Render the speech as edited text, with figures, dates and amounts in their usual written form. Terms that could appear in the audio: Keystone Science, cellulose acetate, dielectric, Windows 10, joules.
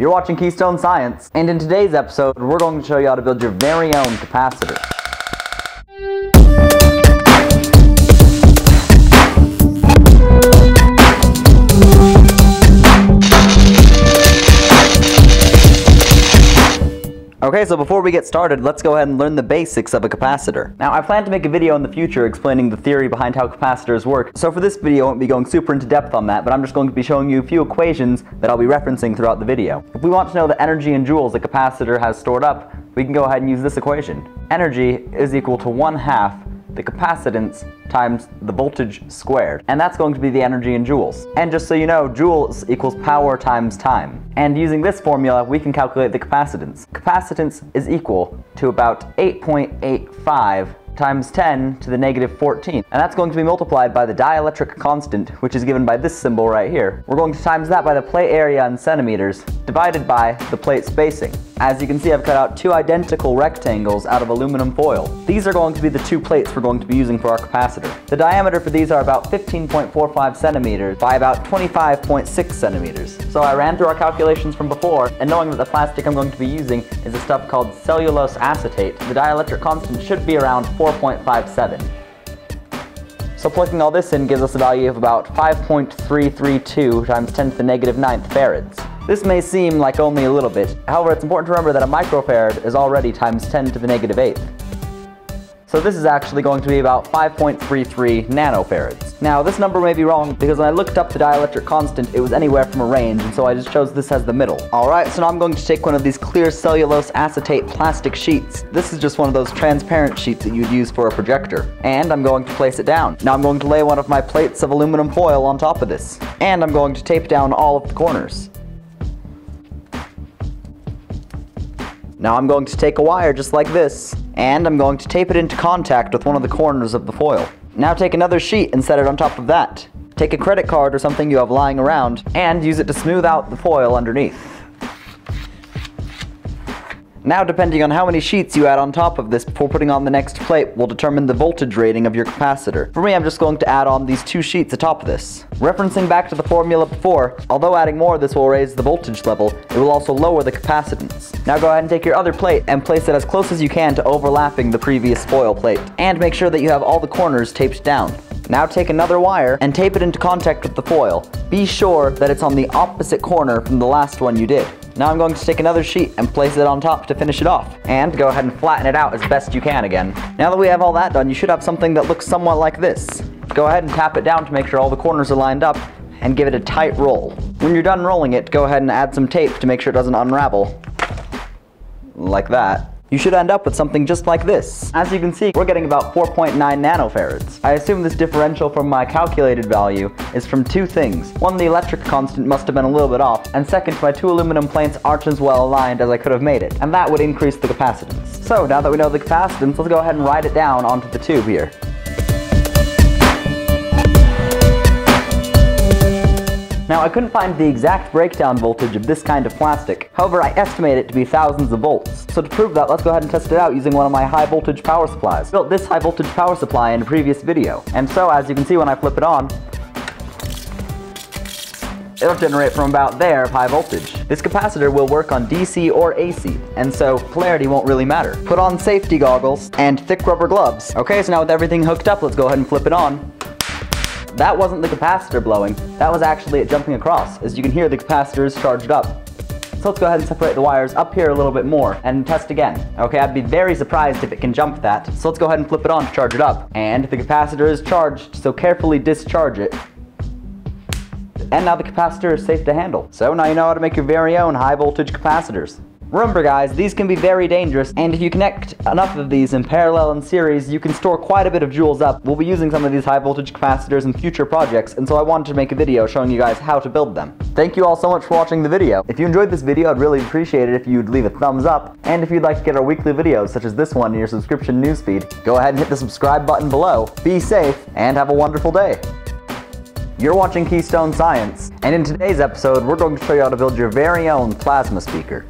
You're watching Keystone Science, and in today's episode, we're going to show you how to build your very own capacitor. Okay, so before we get started, let's go ahead and learn the basics of a capacitor. Now, I plan to make a video in the future explaining the theory behind how capacitors work, so for this video I won't be going super into depth on that, but I'm just going to be showing you a few equations that I'll be referencing throughout the video. If we want to know the energy in joules a capacitor has stored up, we can go ahead and use this equation. Energy is equal to 1/2 the capacitance times the voltage squared, and that's going to be the energy in joules. And just so you know, joules equals power times time. And using this formula, we can calculate the capacitance. Capacitance is equal to about 8.85 times 10⁻¹⁴, and that's going to be multiplied by the dielectric constant, which is given by this symbol right here. We're going to times that by the plate area in centimeters, divided by the plate spacing. As you can see, I've cut out two identical rectangles out of aluminum foil. These are going to be the two plates we're going to be using for our capacitor. The diameter for these are about 15.45 centimeters by about 25.6 centimeters. So I ran through our calculations from before, and knowing that the plastic I'm going to be using is a stuff called cellulose acetate, the dielectric constant should be around 4.57. So plugging all this in gives us a value of about 5.332 times 10⁻⁹ farads. This may seem like only a little bit, however it's important to remember that a microfarad is already times 10⁻⁸. So this is actually going to be about 5.33 nanofarads. Now this number may be wrong, because when I looked up the dielectric constant it was anywhere from a range, and so I just chose this as the middle. Alright, so now I'm going to take one of these clear cellulose acetate plastic sheets. This is just one of those transparent sheets that you'd use for a projector. And I'm going to place it down. Now I'm going to lay one of my plates of aluminum foil on top of this. And I'm going to tape down all of the corners. Now I'm going to take a wire just like this, and I'm going to tape it into contact with one of the corners of the foil. Now take another sheet and set it on top of that. Take a credit card or something you have lying around, and use it to smooth out the foil underneath. Now, depending on how many sheets you add on top of this before putting on the next plate will determine the voltage rating of your capacitor. For me, I'm just going to add on these two sheets atop this. Referencing back to the formula before, although adding more of this will raise the voltage level, it will also lower the capacitance. Now go ahead and take your other plate and place it as close as you can to overlapping the previous foil plate, and make sure that you have all the corners taped down. Now take another wire and tape it into contact with the foil. Be sure that it's on the opposite corner from the last one you did. Now I'm going to take another sheet and place it on top to finish it off, and go ahead and flatten it out as best you can again. Now that we have all that done, you should have something that looks somewhat like this. Go ahead and tap it down to make sure all the corners are lined up, and give it a tight roll. When you're done rolling it, go ahead and add some tape to make sure it doesn't unravel. Like that. You should end up with something just like this. As you can see, we're getting about 4.9 nanofarads. I assume this differential from my calculated value is from two things. One, the electric constant must have been a little bit off, and second, my two aluminum plates aren't as well aligned as I could have made it, and that would increase the capacitance. So now that we know the capacitance, let's go ahead and write it down onto the tube here. Now, I couldn't find the exact breakdown voltage of this kind of plastic, however I estimate it to be thousands of volts. So to prove that, let's go ahead and test it out using one of my high voltage power supplies. I built this high voltage power supply in a previous video, and so as you can see when I flip it on, it'll generate from about there of high voltage. This capacitor will work on DC or AC, and so polarity won't really matter. Put on safety goggles and thick rubber gloves. Okay, so now with everything hooked up, let's go ahead and flip it on. That wasn't the capacitor blowing, that was actually it jumping across. As you can hear, the capacitor is charged up. So let's go ahead and separate the wires up here a little bit more, and test again. Okay, I'd be very surprised if it can jump that, so let's go ahead and flip it on to charge it up. And the capacitor is charged, so carefully discharge it. And now the capacitor is safe to handle. So now you know how to make your very own high voltage capacitors. Remember guys, these can be very dangerous, and if you connect enough of these in parallel and series, you can store quite a bit of joules up. We'll be using some of these high voltage capacitors in future projects, and so I wanted to make a video showing you guys how to build them. Thank you all so much for watching the video. If you enjoyed this video, I'd really appreciate it if you'd leave a thumbs up, and if you'd like to get our weekly videos such as this one in your subscription newsfeed, go ahead and hit the subscribe button below. Be safe, and have a wonderful day. You're watching Keystone Science, and in today's episode, we're going to show you how to build your very own plasma speaker.